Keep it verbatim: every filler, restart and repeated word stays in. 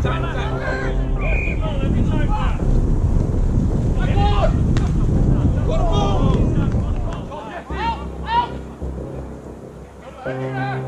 Corpo! Corpo! Out! Out!